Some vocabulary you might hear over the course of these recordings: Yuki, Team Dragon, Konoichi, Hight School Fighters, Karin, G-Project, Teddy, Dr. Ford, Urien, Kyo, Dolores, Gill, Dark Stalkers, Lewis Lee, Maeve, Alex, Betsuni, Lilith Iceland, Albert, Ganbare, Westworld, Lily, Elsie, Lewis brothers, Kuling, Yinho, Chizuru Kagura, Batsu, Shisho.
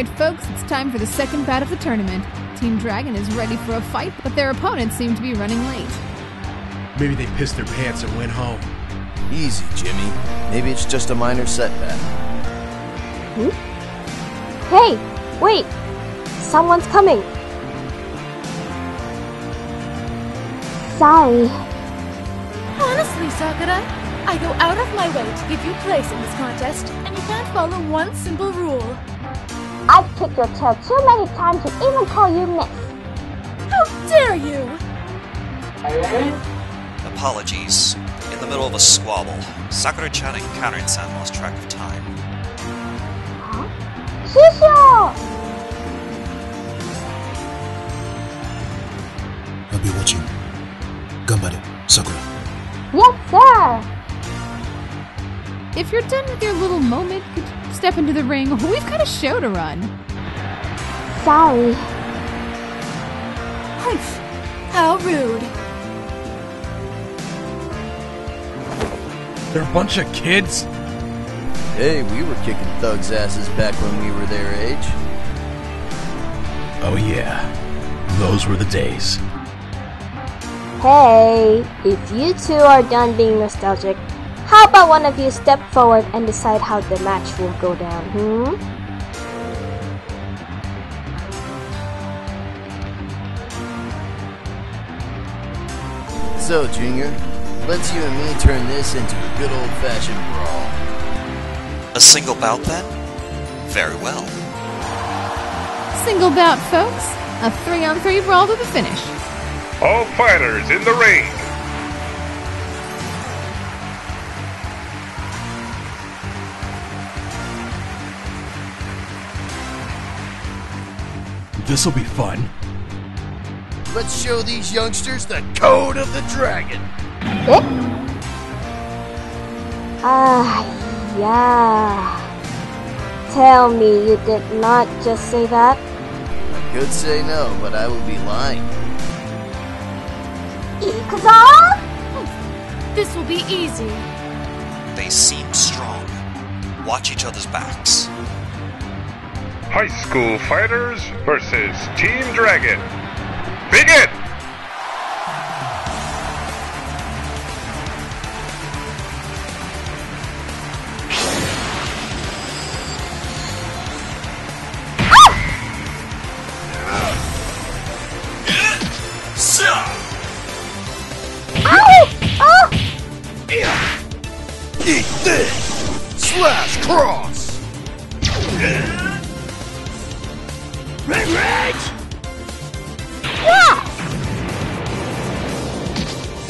Alright folks, it's time for the second bout of the tournament. Team Dragon is ready for a fight, but their opponents seem to be running late. Maybe they pissed their pants and went home. Easy, Jimmy. Maybe it's just a minor setback. Hmm? Hey! Wait! Someone's coming! Sorry. Honestly, Sakura, I go out of my way to give you place in this contest, and you can't follow one simple rule. I've kicked your tail too many times to even call you miss. How dare you! Apologies. In the middle of a squabble, Sakura-chan and Karin-san lost track of time. Huh? Shisho! I'll be watching. Ganbare, Sakura. Yes, sir! If you're done with your little moment, could you step into the ring? We've got a show to run. Sorry. Humph! How rude. They're a bunch of kids. Hey, we were kicking thugs' asses back when we were their age. Oh yeah, those were the days. Hey, if you two are done being nostalgic, how about one of you step forward and decide how the match will go down, So, Junior, let's you and me turn this into a good old-fashioned brawl. A single bout, then? Very well. Single bout, folks. A 3-on-3 brawl to the finish. All fighters in the ring. This'll be fun. Let's show these youngsters the code of the dragon! Yeah. Tell me you did not just say that? I could say no, but I would be lying. Ikuzo? This will be easy. They seem strong. Watch each other's backs. High School Fighters versus Team Dragon. Begin!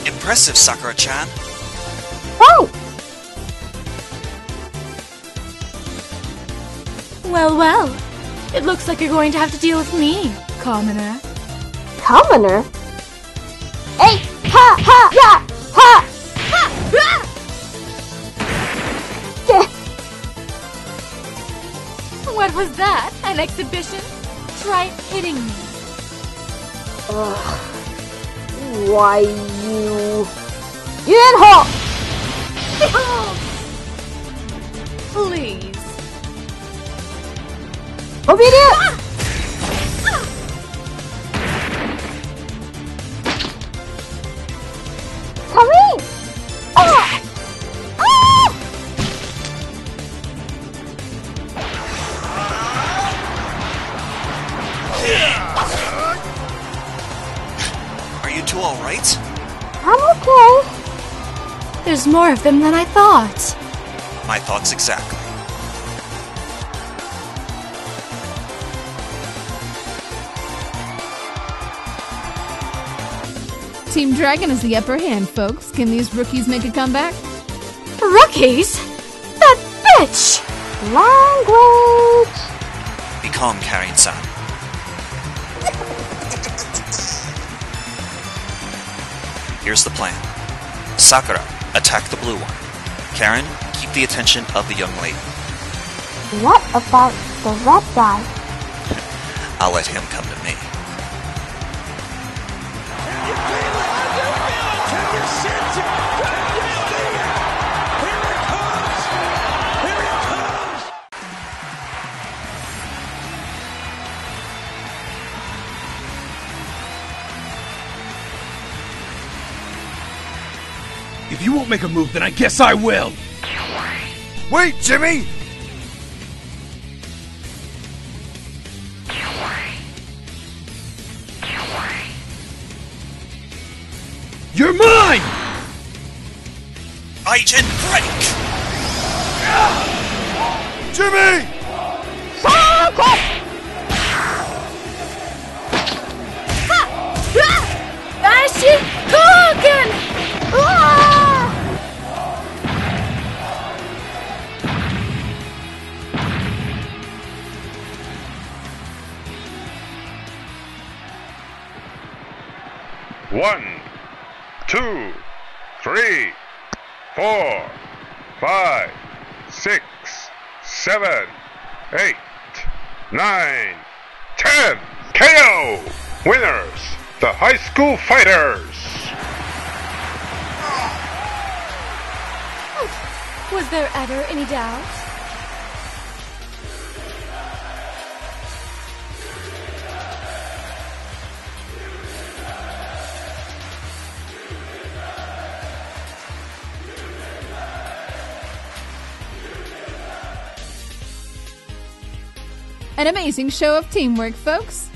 Impressive, Sakura-chan. Oh! Well, well. It looks like you're going to have to deal with me, commoner. Commoner? Hey! Ha! Ha! Yeah! Ha! Ha! Ah! Yeah. What was that? An exhibition? Try hitting me. Ugh. Why you... Yinho! Please. Obedient! Come in! Ah! Ah! Yeah. Are you two alright? I'm okay. There's more of them than I thought. My thoughts exactly. Team Dragon is the upper hand, folks. Can these rookies make a comeback? Rookies? That bitch! Language! Be calm, Karin-san. Here's the plan. Sakura, attack the blue one. Karin, keep the attention of the young lady. What about the red guy? I'll let him come to me. Here it comes! Here it comes! make a move, then I guess I will! Wait, Jimmy! You're mine! Agent Break! Jimmy! One, 2, 3, 4, 5, 6, 7, 8, 9, 10! KO! Winners, the High School Fighters! Oh, was there ever any doubt? An amazing show of teamwork, folks!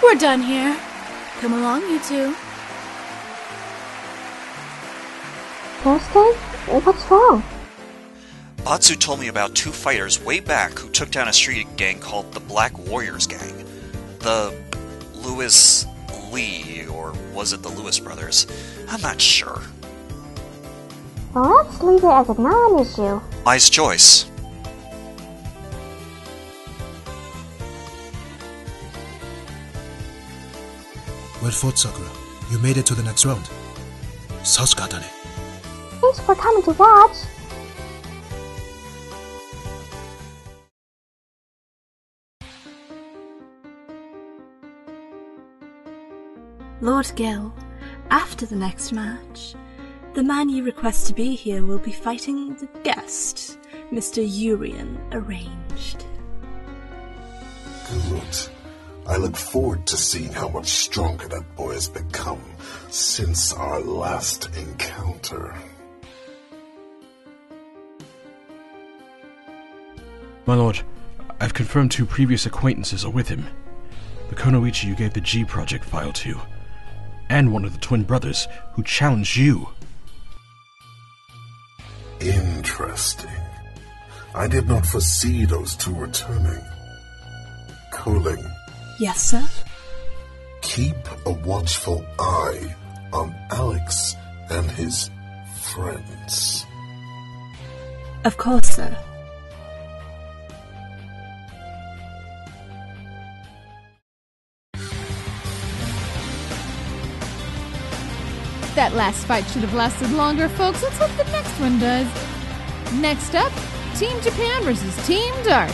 We're done here. Come along, you two. Thursday? What's wrong? Batsu told me about two fighters way back who took down a street gang called the Black Warriors gang. The Lewis Lee, or was it the Lewis brothers? I'm not sure. Well, let's leave it as a non-issue. Wise choice. Well fought, Sakura. You made it to the next round. Sasuke done it. Thanks for coming to watch! Lord Gill, after the next match, the man you request to be here will be fighting the guest Mr. Urien arranged. Good. I look forward to seeing how much stronger that boy has become since our last encounter. My lord, I've confirmed two previous acquaintances are with him. The Konoichi you gave the G-Project file to, and one of the twin brothers who challenged you. Interesting. I did not foresee those two returning. Kuling. Yes, sir? Keep a watchful eye on Alex and his friends. Of course, sir. That last fight should have lasted longer, folks. Let's hope the next one does. Next up, Team Japan versus Team Dark.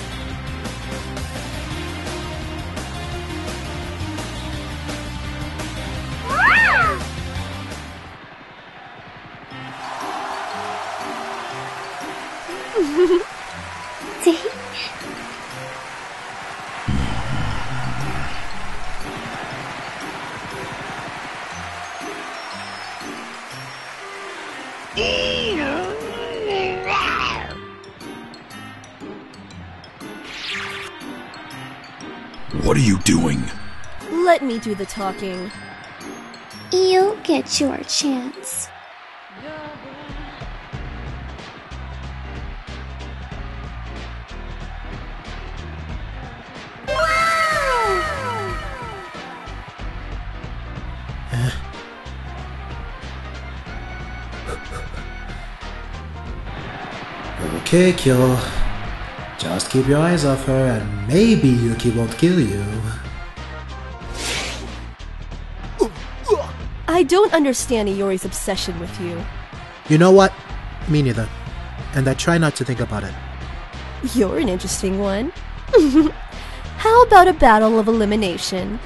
What are you doing? Let me do the talking. You'll get your chance. Wow! Okay, Kyo. Just keep your eyes off her and maybe Yuki won't kill you. I don't understand Iori's obsession with you. You know what? Me neither. And I try not to think about it. You're an interesting one. How about a battle of elimination?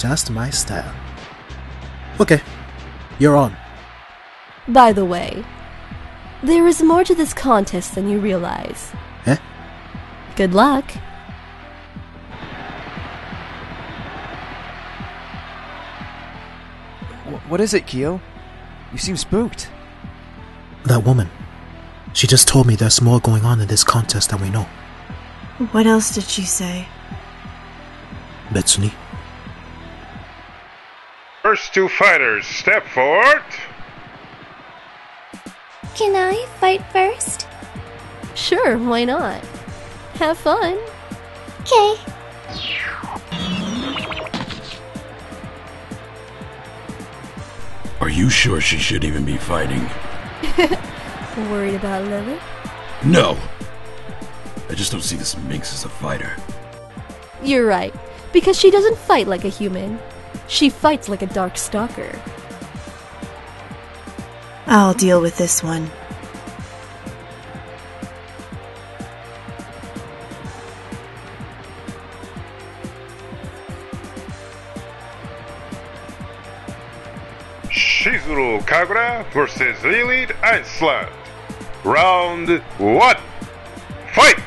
just my style. Okay, you're on. By the way, there is more to this contest than you realize. Eh? Good luck. What is it, Kyo? You seem spooked. That woman. She just told me there's more going on in this contest than we know. What else did she say? Betsuni. First two fighters, step forward. Can I fight first? Sure, why not? Have fun. Okay. Are you sure she should even be fighting? Worried about Lily? No! I just don't see this minx as a fighter. You're right, because she doesn't fight like a human. She fights like a dark stalker. I'll deal with this one. Chizuru Kagura versus Lilith Iceland. Round 1. Fight!